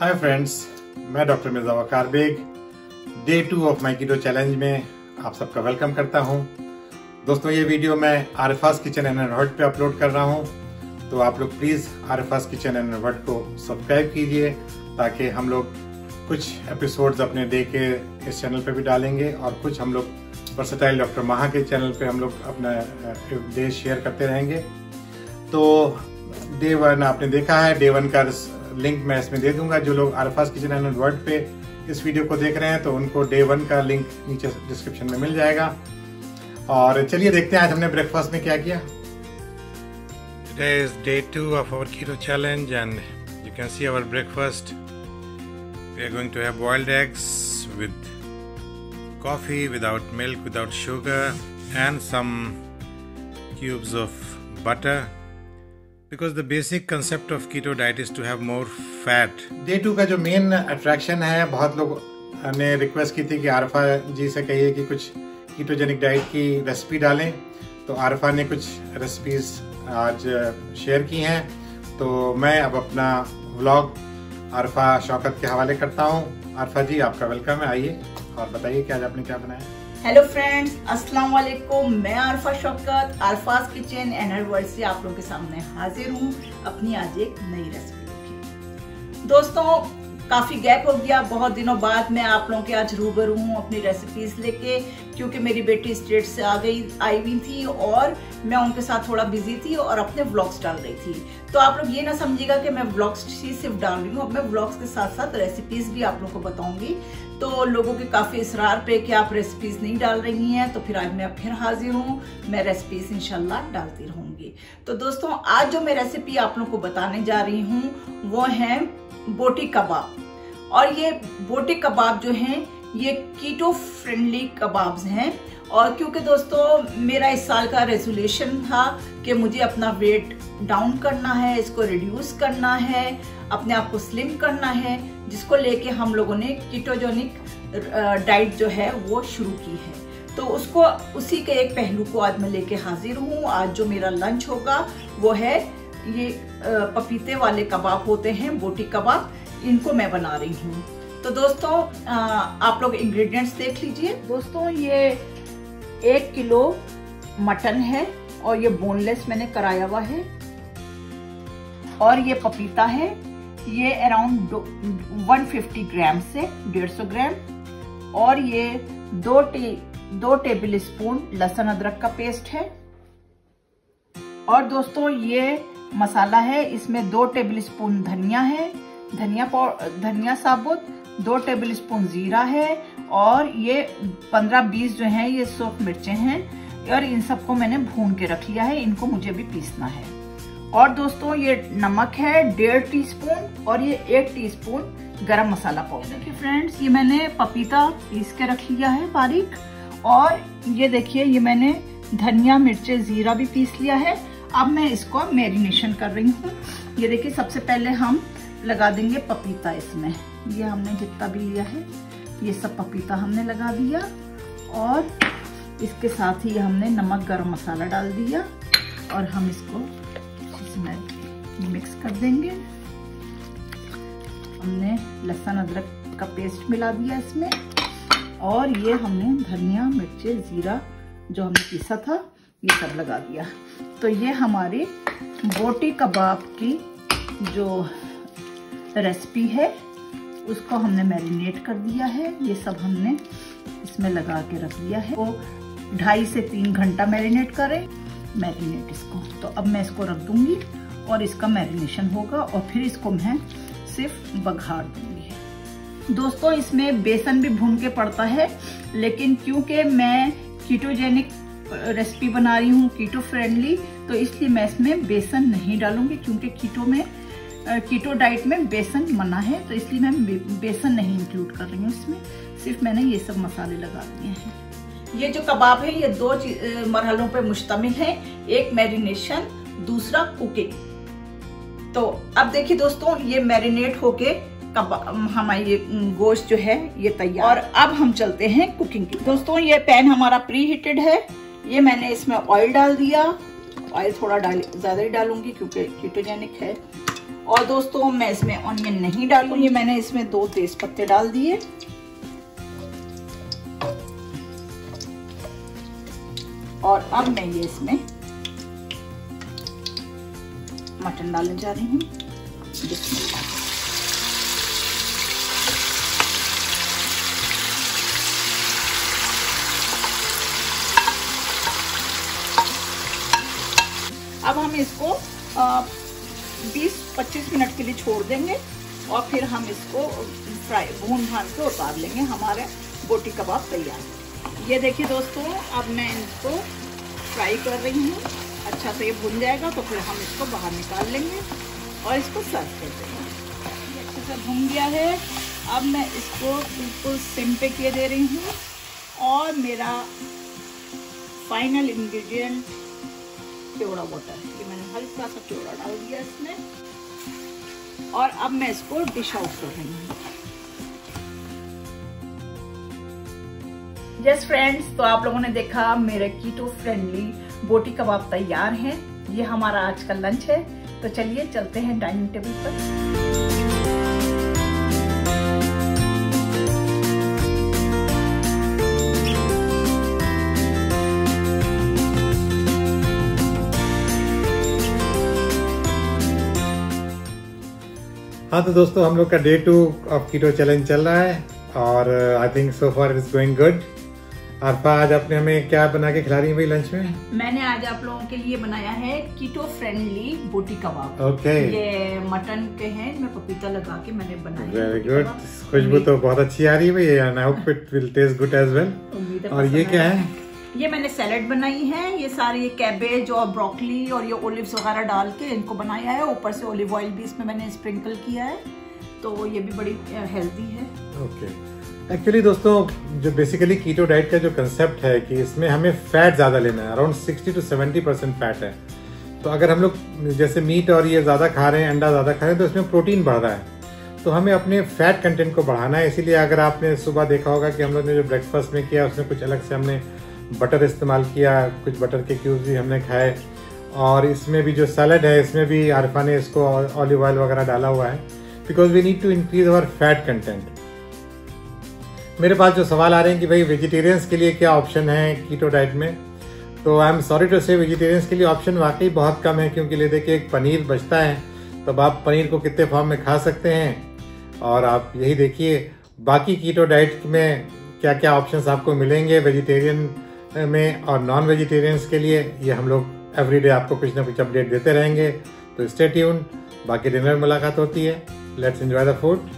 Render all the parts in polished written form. हाय friends, मैं doctor Mirza Waqar Baig day 2 of my keto challenge में आप सबका वेलकम करता हूं। दोस्तों, ये वीडियो मैं Arifa's kitchen and her world पे अपलोड कर रहा हूं, तो आप लोग please Arifa's kitchen and her world को सब्सक्राइब कीजिए ताकि हम लोग कुछ एपिसोड्स अपने डे के इस चैनल पे भी डालेंगे और कुछ हम लोग वर्सेटाइल डॉक्टर माहा के चैनल पर हम लोग अपना डे शेयर करते रहेंगे। तो डे 1 आपने देखा है, डे 1 का लिंक मैं इसमें दे दूंगा। जो लोग Arifa's kitchen and her world पे इस वीडियो को देख रहे हैं तो उनको डे 1 का लिंक नीचे डिस्क्रिप्शन में मिल जाएगा। और चलिए देखते हैं आज हमने ब्रेकफास्ट में क्या किया। Today is day 2 of our keto challenge and you can see our breakfast. We are going to have boiled eggs with coffee, without milk, without sugar and some cubes of butter. Because the basic concept of keto diet is to have more fat. Day 2 का जो main attraction है, बहुत लोग ने request की थी कि आरफा जी से कहिए कि कुछ ketogenic diet की recipe डालें, तो आरफा ने कुछ recipes आज share की हैं। तो मैं अब अपना vlog आरफा शौकत के हवाले करता हूँ। आरफा जी आपका welcome है, आइए और बताइए कि आज आपने क्या बनाया। हेलो फ्रेंड्स, अस्सलाम वालेकुम। मैं Arifa Shaukat Arifa's kitchen and her world से आप लोगों के सामने हाजिर हूँ अपनी आज एक नई रेसिपी लेके। दोस्तों, काफ़ी गैप हो गया, बहुत दिनों बाद मैं आप लोगों के आज रूबरू हूँ अपनी रेसिपीज़ लेके, क्योंकि मेरी बेटी स्टेट से आई हुई थी और मैं उनके साथ थोड़ा बिजी थी और अपने व्लॉग्स डाल रही थी। तो आप लोग ये ना समझिएगा कि मैं व्लॉग्स ही सिर्फ डाल रही हूँ, अब मैं व्लॉग्स के साथ साथ रेसिपीज़ भी आप लोगों को बताऊँगी। तो लोगों के काफ़ी इसरार पे कि आप रेसिपीज़ नहीं डाल रही हैं, तो फिर आज मैं अब फिर हाजिर हूँ, मैं रेसिपीज़ इंशाल्लाह डालती रहूँगी। तो दोस्तों, आज जो मैं रेसिपी आप लोगों को बताने जा रही हूँ वो है बोटी कबाब। और ये बोटी कबाब जो हैं ये कीटो फ्रेंडली कबाब्स हैं। और क्योंकि दोस्तों मेरा इस साल का रेजोल्यूशन था कि मुझे अपना वेट डाउन करना है, इसको रिड्यूस करना है, अपने आप को स्लिम करना है, जिसको लेके हम लोगों ने कीटोजेनिक डाइट जो है वो शुरू की है। तो उसको उसी के एक पहलू को आज मैं लेके हाजिर हूँ। आज जो मेरा लंच होगा वो है ये पपीते वाले कबाब होते हैं, बोटी कबाब, इनको मैं बना रही हूँ। तो दोस्तों आप लोग इंग्रेडिएंट्स देख लीजिए। दोस्तों, ये 1 किलो मटन है और ये बोनलेस मैंने कराया हुआ है। और ये पपीता है, ये अराउंड 150 ग्राम से 150 ग्राम। और ये दो टेबल स्पून लहसुन अदरक का पेस्ट है। और दोस्तों ये मसाला है, इसमें 2 टेबल स्पून धनिया है, धनिया साबुत, 2 टेबल स्पून जीरा है, और ये 15-20 जो हैं ये सूख मिर्चें हैं। और इन सबको मैंने भून के रख लिया है, इनको मुझे भी पीसना है। और दोस्तों ये नमक है 1.5 टीस्पून और ये 1 टीस्पून गरम मसाला पाउडर। देखिए फ्रेंड्स, ये मैंने पपीता पीस के रख लिया है बारीक, और ये देखिए ये मैंने धनिया, मिर्चें, जीरा भी पीस लिया है। अब मैं इसको मैरिनेशन कर रही हूँ। ये देखिए, सबसे पहले हम लगा देंगे पपीता। इसमें ये हमने जितना भी लिया है ये सब पपीता हमने लगा दिया, और इसके साथ ही हमने नमक, गरम मसाला डाल दिया, और हम इसको इसमें मिक्स कर देंगे। हमने लहसुन अदरक का पेस्ट मिला दिया इसमें, और ये हमने धनिया, मिर्चे, जीरा जो हमने पीसा था ये सब लगा दिया। तो ये हमारी बोटी कबाब की जो रेसिपी है उसको हमने मैरिनेट कर दिया है। ये सब हमने इसमें लगा के रख दिया है। वो 2.5 से 3 घंटा मैरिनेट करें इसको। तो अब मैं इसको रख दूंगी और इसका मैरिनेशन होगा, और फिर इसको मैं सिर्फ बघार दूंगी। दोस्तों, इसमें बेसन भी भून के पड़ता है, लेकिन क्योंकि मैं कीटोजेनिक रेसिपी बना रही हूँ, कीटो फ्रेंडली, तो इसलिए मैं इसमें बेसन नहीं डालूंगी, क्योंकि कीटो डाइट में बेसन मना है, तो इसलिए मैं बेसन नहीं इंक्लूड कर रही हूँ इसमें। सिर्फ मैंने ये सब मसाले लगा दिए हैं। ये जो कबाब है ये 2 मरहलों पे मुश्तमिल है, एक मैरिनेशन, दूसरा कुकिंग। तो अब देखिए दोस्तों, ये मैरिनेट होके हमारी ये गोश्त जो है ये तैयार। और अब हम चलते हैं कुकिंग की। दोस्तों, ये पैन हमारा प्री हीटेड है, ये मैंने इसमें ऑयल डाल दिया। ऑयल थोड़ा ज़्यादा ही डालूंगी क्योंकि कीटोजेनिक है। और दोस्तों मैं इसमें ऑनियन नहीं डालूंगी। मैंने इसमें 2 तेज पत्ते डाल दिए। और अब मैं ये इसमें मटन डालने जा रही हूँ। अब हम इसको 20-25 मिनट के लिए छोड़ देंगे और फिर हम इसको फ्राई भून भान के उतार लेंगे। हमारे बोटी कबाब तैयार है। ये देखिए दोस्तों, अब मैं इसको फ्राई कर रही हूँ। अच्छा से ये भून जाएगा तो फिर हम इसको बाहर निकाल लेंगे और इसको सर्व कर देंगे। ये अच्छे से भून गया है। अब मैं इसको बिल्कुल सिम पे किए दे रही हूँ। और मेरा फाइनल इंग्रेडिएंट केवड़ा वाटर, ये मैंने हल्का सा केवड़ा डाल दिया इसमें। और अब मैं इसको डिश आउट कर रही हूँ। यस फ्रेंड्स, तो आप लोगों ने देखा मेरे कीटो फ्रेंडली बोटी कबाब तैयार हैं। ये हमारा आज का लंच है। तो चलिए चलते हैं डाइनिंग टेबल पर। हाँ तो दोस्तों, हम लोग का डे 2 ऑफ कीटो चैलेंज चल रहा है और I think so far it is going good. Arfa, आज आपने हमें क्या बना के खिला रही है भाई लंच में? मैंने आज आप लोगों के लिए बनाया है कीटो फ्रेंडली बोटी कबाब। ओके, ये मटन के हैं, मैं पपीता लगा के मैंने बनाया। वेरी गुड, खुशबू तो बहुत अच्छी आ रही है भाई and I hope it will taste good as well. और ये क्या है? ये मैंने सैलेड बनाई है। ये सारे ये कैबेज और ब्रोकली और ये ओलिव्स वगैरह डाल के इनको बनाया है। ऊपर से ओलिव ऑयल भी इसमें मैंने स्प्रिंकल किया है, तो ये भी बड़ी हेल्दी है। ओके, एक्चुअली दोस्तों जो बेसिकली कीटो डाइट का जो कंसेप्ट है कि इसमें हमें फैट ज़्यादा लेना है, अराउंड 60 से 70% फैट है। तो अगर हम लोग जैसे मीट और ये ज़्यादा खा रहे हैं, अंडा ज़्यादा खा रहे हैं, तो इसमें प्रोटीन बढ़ रहा है। तो हमें अपने फैट कंटेंट को बढ़ाना है। इसीलिए अगर आपने सुबह देखा होगा कि हम लोग ने जो ब्रेकफास्ट में किया उसमें कुछ अलग से हमने बटर इस्तेमाल किया, कुछ बटर के क्यूब्स भी हमने खाए। और इसमें भी जो सैलड है इसमें भी आरफा ने इसको ऑलिव ऑयल वगैरह डाला हुआ है, because we need to increase our fat content. मेरे पास जो सवाल आ रहे हैं कि भाई वेजिटेरियंस के लिए क्या ऑप्शन है कीटो डाइट में, तो I am sorry to say vegetarians के लिए ऑप्शन वाकई बहुत कम है। क्योंकि ले देखिए, एक पनीर बचता है, तब आप पनीर को कितने फॉर्म में खा सकते हैं और आप यही देखिए बाकी कीटो डाइट में क्या क्या ऑप्शन आपको मिलेंगे वेजिटेरियन में और नॉन वेजिटेरियंस के लिए। ये हम लोग एवरीडे आपको कुछ ना कुछ अपडेट देते रहेंगे, तो स्टे ट्यून। बाकी डिनर मुलाकात होती है। Let's enjoy the food.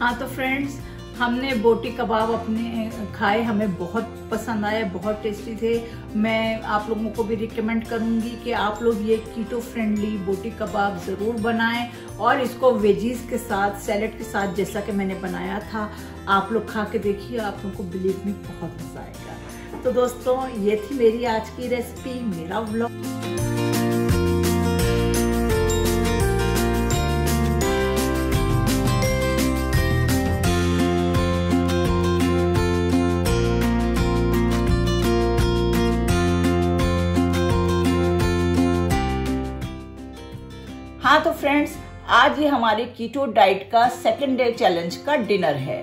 हाँ तो फ्रेंड्स, हमने बोटी कबाब अपने खाए, हमें बहुत पसंद आए, बहुत टेस्टी थे। मैं आप लोगों को भी रिकमेंड करूंगी कि आप लोग ये कीटो फ्रेंडली बोटी कबाब ज़रूर बनाएं और इसको वेजीज के साथ, सैलेड के साथ, जैसा कि मैंने बनाया था, आप लोग खा के देखिए। आप लोगों को बिलीव में बहुत मज़ा आएगा। तो दोस्तों, ये थी मेरी आज की रेसिपी, मेरा व्लॉग। हाँ तो फ्रेंड्स, आज ये हमारे कीटो डाइट का 2nd डे चैलेंज का डिनर है।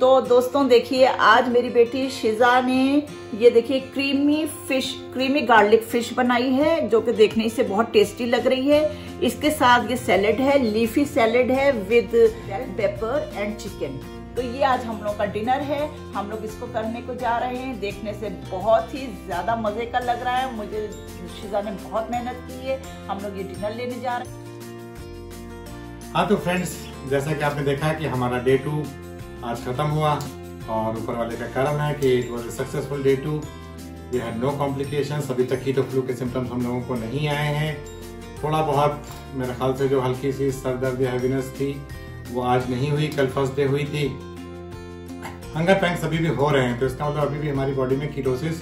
तो दोस्तों देखिए, आज मेरी बेटी शिजा ने ये देखिए क्रीमी गार्लिक फिश बनाई है, जो कि देखने से बहुत टेस्टी लग रही है। इसके साथ ये सैलेड है, लीफी सैलेड है विद पेपर एंड चिकन। तो ये आज हम लोग का डिनर है। हम लोग इसको करने को जा रहे हैं। देखने से बहुत ही ज़्यादा मज़े का लग रहा है। मुझे शिजा ने बहुत मेहनत की है। हम लोग ये डिनर लेने जा रहे हैं। हाँ तो फ्रेंड्स, जैसा कि आपने देखा कि हमारा डे 2 आज ख़त्म हुआ और ऊपर वाले का कर्म है कि it was a successful day 2। We had no complications. अभी तक हीट और फ्लू के सिम्टम्स हम लोगों को नहीं आए हैं। थोड़ा बहुत मेरे ख्याल से जो हल्की सी सर दर्द या हैवीनेस थी वो आज नहीं हुई, कल फर्स्ट डे हुई थी। हंगर पैंक्स अभी भी हो रहे हैं, तो इसका मतलब अभी भी हमारी बॉडी में कीटोसिस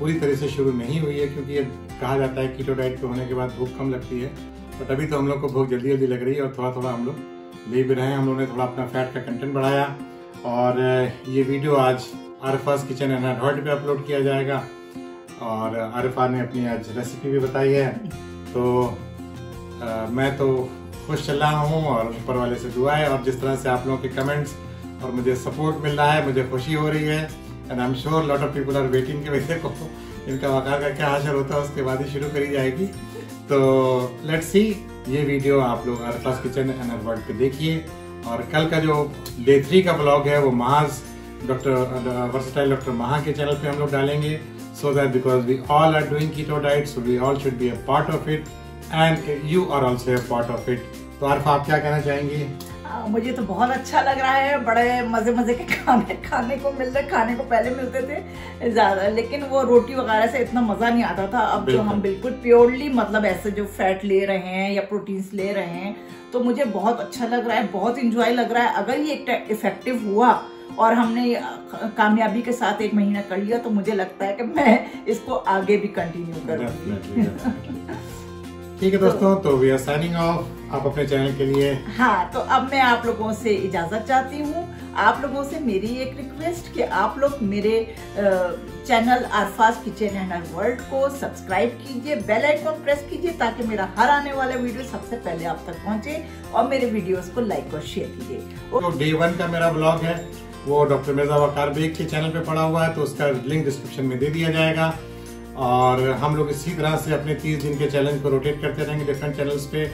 पूरी तरह से शुरू नहीं हुई है। क्योंकि ये कहा जाता है कीटो डाइट पे होने के बाद भूख कम लगती है, बट अभी तो हम लोग को भूख जल्दी जल्दी लग रही है और थोड़ा थोड़ा हम लोग ले भी रहे हैं। हम लोगों ने थोड़ा अपना फैट का कंटेंट बढ़ाया और ये वीडियो आज Arifa's kitchen and her world पे अपलोड किया जाएगा। और आरिफा ने अपनी आज रेसिपी भी बताई है। तो मैं तो खुश चल रहा हूँ और ऊपर वाले से दुआ है, और जिस तरह से आप लोगों के कमेंट्स और मुझे सपोर्ट मिल रहा है मुझे खुशी हो रही है। And I am sure lot of people are waiting कि वैसे को इनका वकार का क्या हासिल होता है, उसके बाद ही शुरू करी जाएगी। तो लेट्स सी, ये वीडियो आप लोग Arifa's kitchen and her world पे देखिए। और कल का जो डे 3 का ब्लॉग है वो महाज डॉक्टर वर्सटाइल डॉक्टर महा के चैनल पे हम लोग डालेंगे। So that because we all are doing keto diet, so we all should be a part of it and you are also a part of it. तो आरिफ, आप क्या कहना चाहेंगे? मुझे तो बहुत अच्छा लग रहा है, बड़े मज़े मज़े के खाने खाने को मिल रहे। खाने को पहले मिलते थे ज़्यादा, लेकिन वो रोटी वगैरह से इतना मज़ा नहीं आता था। अब जो हम बिल्कुल प्योरली मतलब ऐसे जो फैट ले रहे हैं या प्रोटीन्स ले रहे हैं, तो मुझे बहुत अच्छा लग रहा है, बहुत इंजॉय लग रहा है। अगर ये इफेक्टिव हुआ और हमने कामयाबी के साथ 1 महीना कर लिया, तो मुझे लगता है कि मैं इसको आगे भी कंटिन्यू करूँगी। ठीक है दोस्तों, तो वी आर साइनिंग ऑफ आप अपने चैनल के लिए। हाँ, तो अब मैं आप लोगों से इजाजत चाहती हूँ। आप लोगों से मेरी एक रिक्वेस्ट कि आप लोग मेरे channel Arifa's kitchen and her world को सब्सक्राइब कीजिए, बेल आइकॉन प्रेस कीजिए, ताकि मेरा हर आने वाला वीडियो सबसे पहले आप तक पहुँचे। और मेरे वीडियोस को लाइक और शेयर कीजिए। तो डे 1 का मेरा ब्लॉग है वो डॉक्टर मिर्जा वकार बेग के चैनल पर पड़ा हुआ है, तो उसका लिंक डिस्क्रिप्शन में दे दिया जाएगा। और हम लोग इसी तरह से अपने 30 दिन के चैलेंज को रोटेट करते रहेंगे डिफरेंट चैनल्स पे।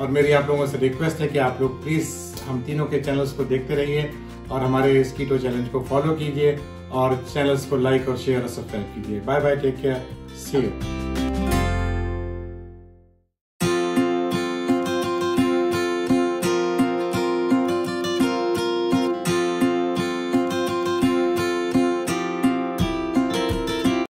और मेरी आप लोगों से रिक्वेस्ट है कि आप लोग प्लीज़ हम तीनों के चैनल्स को देखते रहिए और हमारे इस कीटो चैलेंज को फॉलो कीजिए और चैनल्स को लाइक और शेयर और सब्सक्राइब कीजिए। Bye bye, take care, see you.